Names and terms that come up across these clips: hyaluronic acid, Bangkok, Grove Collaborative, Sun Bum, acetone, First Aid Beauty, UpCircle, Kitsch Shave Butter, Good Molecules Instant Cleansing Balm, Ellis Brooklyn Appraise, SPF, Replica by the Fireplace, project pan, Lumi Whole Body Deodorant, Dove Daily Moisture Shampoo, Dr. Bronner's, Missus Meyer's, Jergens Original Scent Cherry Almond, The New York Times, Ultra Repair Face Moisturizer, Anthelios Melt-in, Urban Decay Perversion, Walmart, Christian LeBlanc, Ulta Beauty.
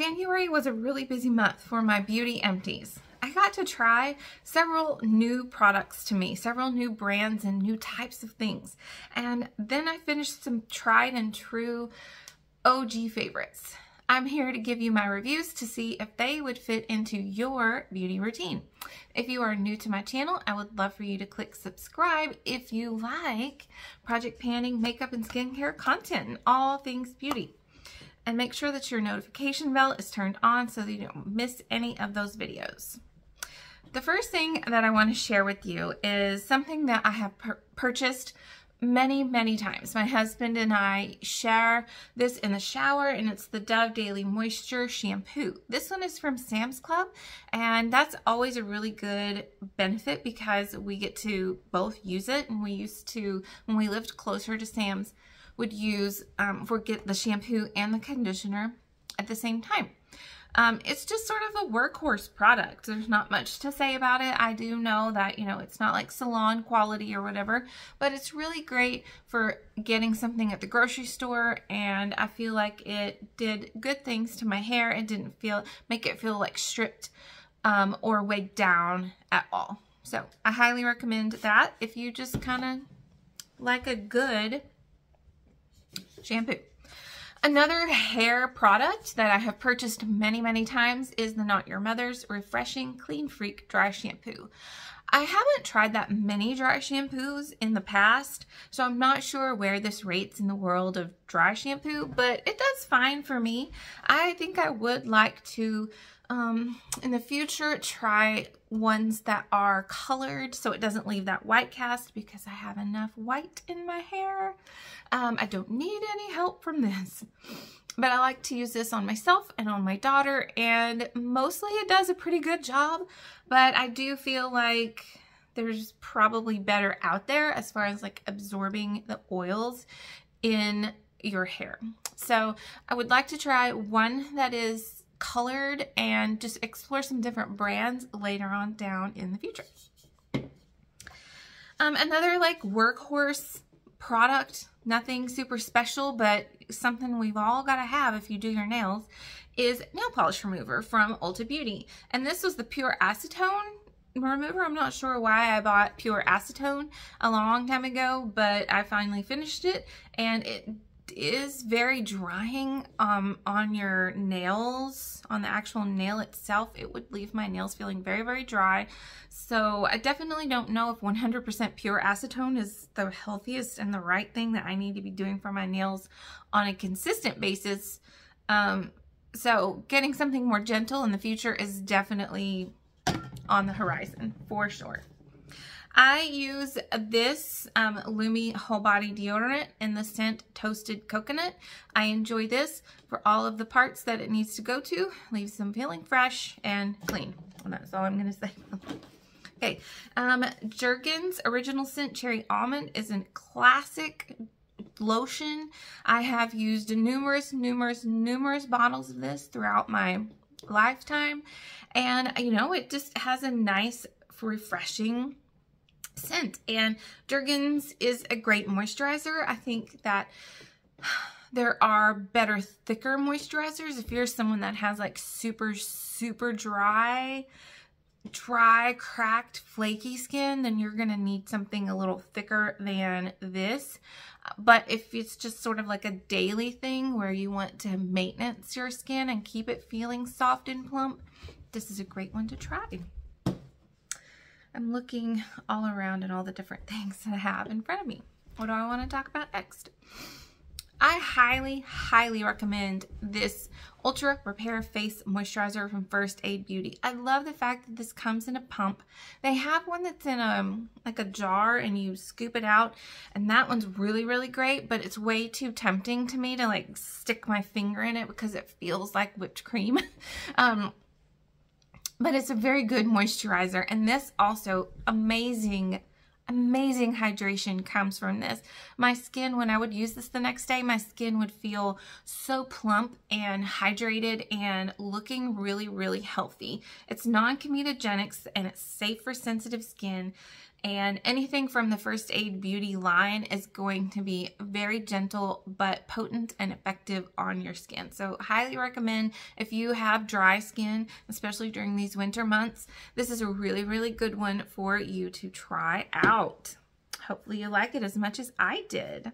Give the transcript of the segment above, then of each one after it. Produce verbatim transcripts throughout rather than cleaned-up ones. January was a really busy month for my beauty empties. I got to try several new products to me, several new brands and new types of things. And then I finished some tried and true O G favorites. I'm here to give you my reviews to see if they would fit into your beauty routine. If you are new to my channel, I would love for you to click subscribe if you like Project Panning, makeup and skincare content, and all things beauty. And make sure that your notification bell is turned on so that you don't miss any of those videos. The first thing that I want to share with you is something that I have purchased many, many times. My husband and I share this in the shower, and it's the Dove Daily Moisture Shampoo. This one is from Sam's Club, and that's always a really good benefit because we get to both use it, and we used to, when we lived closer to Sam's, would use, um, forget the shampoo and the conditioner at the same time. Um, it's just sort of a workhorse product. There's not much to say about it. I do know that, you know, it's not like salon quality or whatever, but it's really great for getting something at the grocery store, and I feel like it did good things to my hair. It didn't feel, make it feel like stripped um, or weighed down at all. So I highly recommend that if you just kind of like a good shampoo. Another hair product that I have purchased many, many times is the Not Your Mother's Refreshing Clean Freak Dry Shampoo. I haven't tried that many dry shampoos in the past, so I'm not sure where this rates in the world of dry shampoo, but it does fine for me. I think I would like to, um, in the future, try ones that are colored so it doesn't leave that white cast, because I have enough white in my hair. Um, I don't need any help from this. But I like to use this on myself and on my daughter, and mostly it does a pretty good job, but I do feel like there's probably better out there as far as like absorbing the oils in your hair. So I would like to try one that is colored and just explore some different brands later on down in the future. Um, another like workhorse product, nothing super special, but something we've all got to have if you do your nails, is nail polish remover from Ulta Beauty. And this was the pure acetone remover. I'm not sure why I bought pure acetone a long time ago, but I finally finished it, and it is very drying um, on your nails, on the actual nail itself. It would leave my nails feeling very, very dry. So I definitely don't know if one hundred percent pure acetone is the healthiest and the right thing that I need to be doing for my nails on a consistent basis. Um, so getting something more gentle in the future is definitely on the horizon for sure. I use this um, Lumi Whole Body Deodorant in the scent Toasted Coconut. I enjoy this for all of the parts that it needs to go to. Leaves them feeling fresh and clean. And that's all I'm going to say. Okay. Um, Jergens Original Scent Cherry Almond is a classic lotion. I have used numerous, numerous, numerous bottles of this throughout my lifetime. And, you know, it just has a nice, refreshing scent, and Jergens is a great moisturizer. I think that there are better, thicker moisturizers. If you're someone that has like super, super dry, dry, cracked, flaky skin, then you're going to need something a little thicker than this. But if it's just sort of like a daily thing where you want to maintenance your skin and keep it feeling soft and plump, this is a great one to try. I'm looking all around at all the different things that I have in front of me. What do I want to talk about next? I highly, highly recommend this Ultra Repair Face Moisturizer from First Aid Beauty. I love the fact that this comes in a pump. They have one that's in a, like a jar, and you scoop it out, and that one's really, really great, but it's way too tempting to me to like stick my finger in it because it feels like whipped cream. um, But it's a very good moisturizer, and this also amazing, amazing hydration comes from this. My skin, when I would use this the next day, my skin would feel so plump and hydrated and looking really, really healthy. It's non-comedogenic, and it's safe for sensitive skin, And anything from the First Aid Beauty line is going to be very gentle but potent and effective on your skin. So highly recommend if you have dry skin, especially during these winter months, this is a really, really good one for you to try out. Hopefully you like it as much as I did.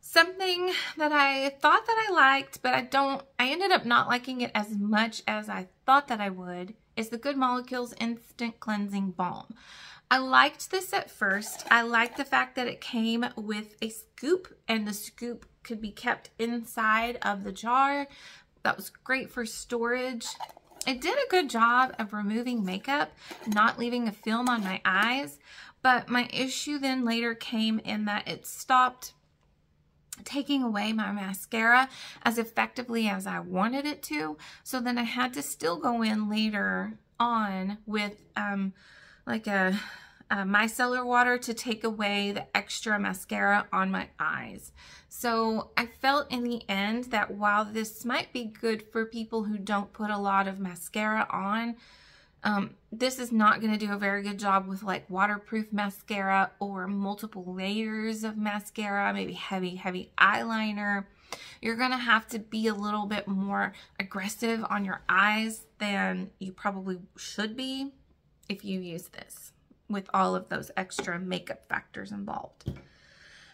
Something that I thought that I liked, but I don't, I ended up not liking it as much as I thought that I would, is the Good Molecules Instant Cleansing Balm. I liked this at first. I liked the fact that it came with a scoop and the scoop could be kept inside of the jar. That was great for storage. It did a good job of removing makeup, not leaving a film on my eyes, but my issue then later came in that it stopped taking away my mascara as effectively as I wanted it to. So then I had to still go in later on with um, like a, a micellar water to take away the extra mascara on my eyes. So I felt in the end that while this might be good for people who don't put a lot of mascara on, Um, this is not going to do a very good job with like waterproof mascara or multiple layers of mascara, maybe heavy, heavy eyeliner. You're going to have to be a little bit more aggressive on your eyes than you probably should be if you use this with all of those extra makeup factors involved.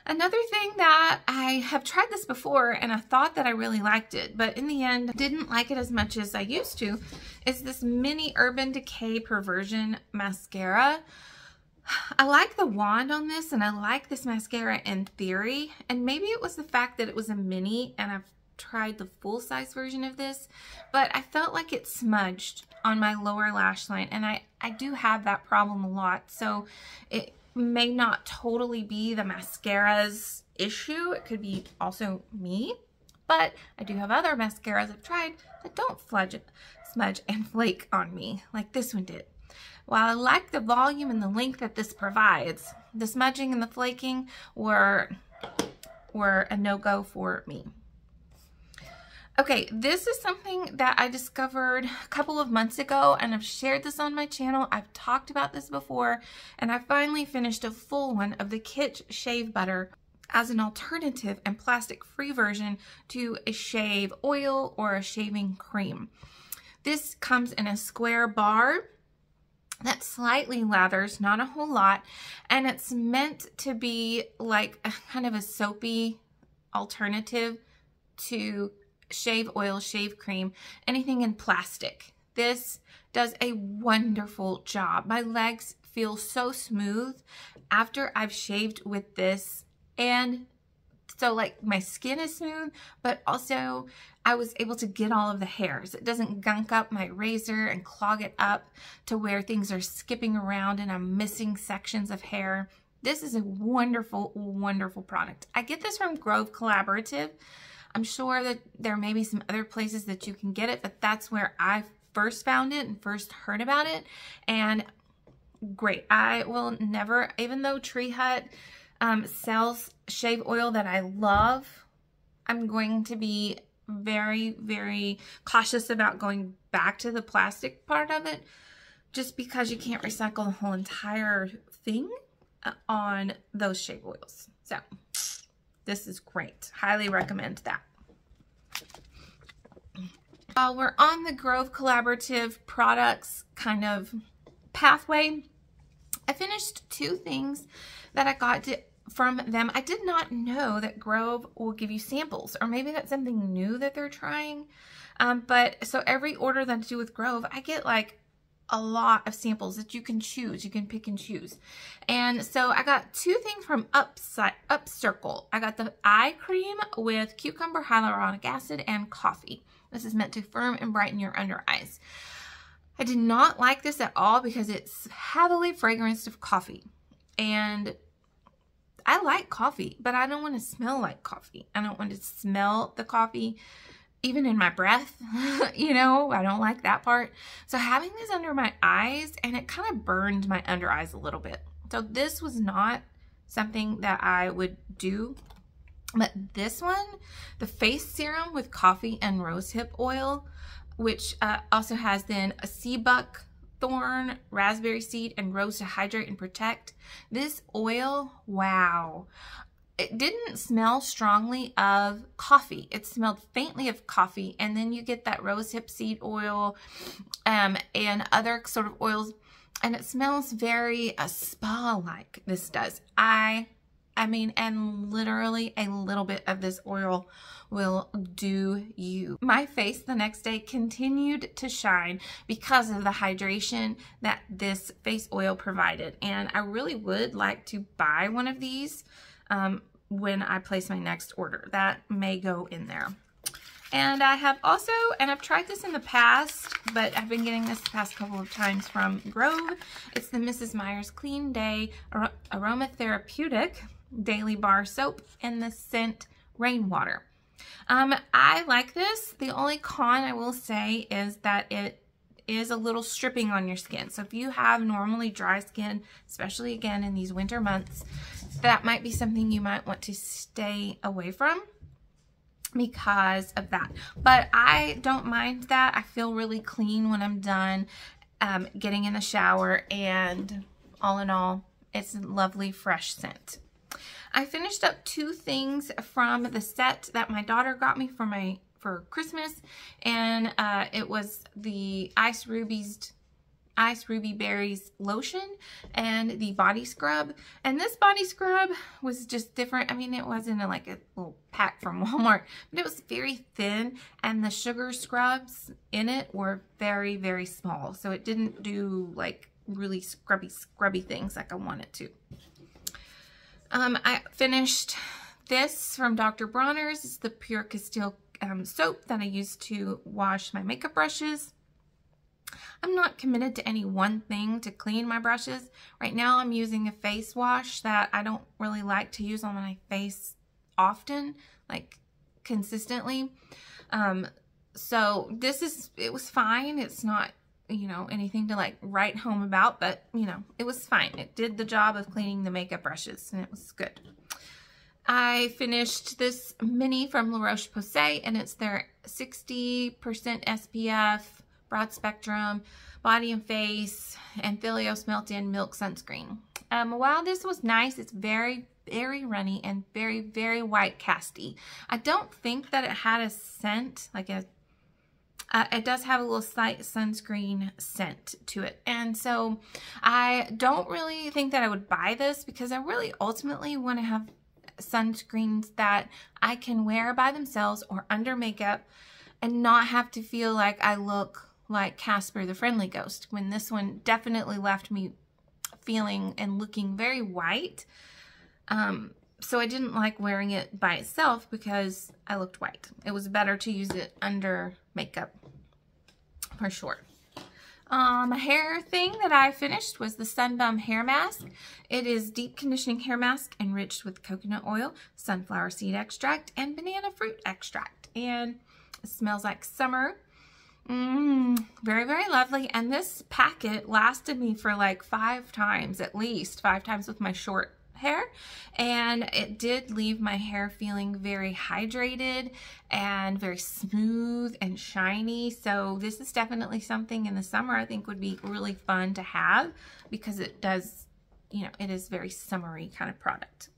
Another thing that I have tried this before and I thought that I really liked it, but in the end didn't like it as much as I used to, is this mini Urban Decay Perversion mascara. I like the wand on this and I like this mascara in theory, and maybe it was the fact that it was a mini and I've tried the full size version of this, but I felt like it smudged on my lower lash line, and I, I do have that problem a lot, so it may not totally be the mascara's issue. It could be also me, but I do have other mascaras I've tried that don't fudge, smudge and flake on me like this one did. While I like the volume and the length that this provides, the smudging and the flaking were, were a no-go for me. Okay, this is something that I discovered a couple of months ago, and I've shared this on my channel. I've talked about this before, and I finally finished a full one of the Kitsch Shave Butter as an alternative and plastic-free version to a shave oil or a shaving cream. This comes in a square bar that slightly lathers, not a whole lot, and it's meant to be like a kind of a soapy alternative to shave oil, shave cream, anything in plastic. This does a wonderful job. My legs feel so smooth after I've shaved with this, and so like my skin is smooth, but also I was able to get all of the hairs. It doesn't gunk up my razor and clog it up to where things are skipping around and I'm missing sections of hair. This is a wonderful, wonderful product. I get this from Grove Collaborative. I'm sure that there may be some other places that you can get it, but that's where I first found it and first heard about it. And great. I will never, even though Tree Hut um, sells shave oil that I love, I'm going to be very, very cautious about going back to the plastic part of it, just because you can't recycle the whole entire thing on those shave oils. So this is great. Highly recommend that. Uh, we're on the Grove Collaborative products kind of pathway. I finished two things that I got to, from them. I did not know that Grove will give you samples, or maybe that's something new that they're trying. Um, but so every order that I do with Grove, I get like a lot of samples that you can choose. You can pick and choose. And so I got two things from UpCircle. I got the eye cream with cucumber, hyaluronic acid, and coffee. This is meant to firm and brighten your under eyes. I did not like this at all because it's heavily fragranced of coffee. And I like coffee, but I don't want to smell like coffee. I don't want to smell the coffee even in my breath, you know, I don't like that part. So having this under my eyes, and it kind of burned my under eyes a little bit. So this was not something that I would do, but this one, the face serum with coffee and rosehip oil, which uh, also has then a sea buck thorn, raspberry seed, and rose to hydrate and protect. This oil, wow. It didn't smell strongly of coffee. It smelled faintly of coffee. And then you get that rosehip seed oil um, and other sort of oils. And it smells very uh, spa-like, this does. I, I mean, and literally a little bit of this oil will do you. My face the next day continued to shine because of the hydration that this face oil provided. And I really would like to buy one of these. Um, when I place my next order. That may go in there. And I have also, and I've tried this in the past, but I've been getting this the past couple of times from Grove. It's the Missus Meyer's Clean Day Ar- Aromatherapeutic Daily Bar Soap in the scent Rainwater. Um, I like this. The only con I will say is that it is a little stripping on your skin. So if you have normally dry skin, especially again in these winter months, that might be something you might want to stay away from because of that. But I don't mind that. I feel really clean when I'm done um, getting in the shower, and all in all, it's a lovely fresh scent. I finished up two things from the set that my daughter got me for my for Christmas, and uh, it was the Ice Rubies Ice Ruby Berries lotion and the body scrub. And this body scrub was just different. I mean, it wasn't a, like a little pack from Walmart, but it was very thin, and the sugar scrubs in it were very, very small. So it didn't do like really scrubby, scrubby things like I wanted to. Um, I finished this from Doctor Bronner's. It's the Pure Castile um, soap that I used to wash my makeup brushes. I'm not committed to any one thing to clean my brushes. Right now I'm using a face wash that I don't really like to use on my face often, like consistently. Um, so this is, it was fine. It's not, you know, anything to like write home about, but you know, it was fine. It did the job of cleaning the makeup brushes, and it was good. I finished this mini from La Roche Posay, and it's their sixty percent S P F broad spectrum body and face Anthelios Melt-in milk sunscreen. Um, while this was nice, it's very, very runny and very, very white casty. I don't think that it had a scent like a. Uh, it does have a little slight sunscreen scent to it, and so I don't really think that I would buy this because I really ultimately want to have sunscreens that I can wear by themselves or under makeup, and not have to feel like I look like Casper the Friendly Ghost, when this one definitely left me feeling and looking very white. Um, so I didn't like wearing it by itself because I looked white. It was better to use it under makeup for sure. Um, a hair thing that I finished was the Sun Bum hair mask. It is deep conditioning hair mask enriched with coconut oil, sunflower seed extract, and banana fruit extract. And it smells like summer. Mm, very, very lovely. And this packet lasted me for like five times, at least five times with my short hair. And it did leave my hair feeling very hydrated and very smooth and shiny. So this is definitely something in the summer I think would be really fun to have, because it does, you know, it is very summery kind of product.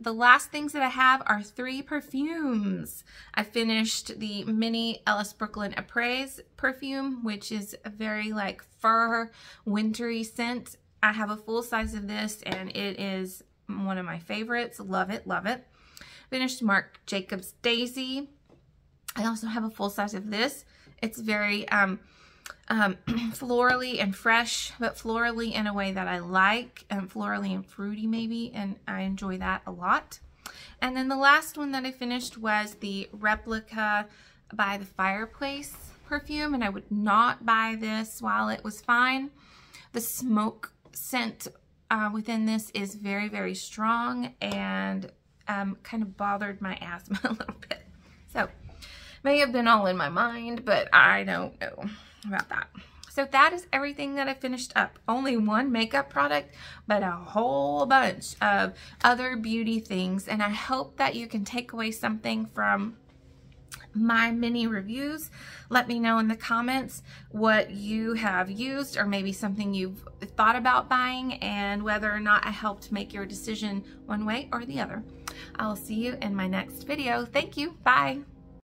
The last things that I have are three perfumes. I finished the mini Ellis Brooklyn Appraise perfume, which is a very like fur, wintry scent. I have a full size of this, and it is one of my favorites. Love it, love it. Finished Marc Jacobs Daisy. I also have a full size of this. It's very um, um, florally and fresh, but florally in a way that I like, and um, florally and fruity maybe, and I enjoy that a lot. And then the last one that I finished was the Replica by the Fireplace perfume, and I would not buy this while it was fine. The smoke scent uh, within this is very, very strong, and um, kind of bothered my asthma a little bit. So, may have been all in my mind, but I don't know about that. So that is everything that I finished up. Only one makeup product, but a whole bunch of other beauty things. And I hope that you can take away something from my mini reviews. Let me know in the comments what you have used, or maybe something you've thought about buying, and whether or not I helped make your decision one way or the other. I'll see you in my next video. Thank you. Bye.